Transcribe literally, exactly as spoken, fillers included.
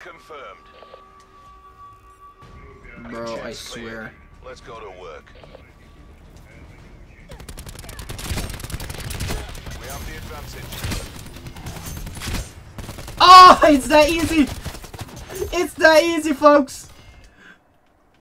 Confirmed. Bro, I swear. Let's go to work. We have the advantage. Oh, it's that easy. It's that easy, folks.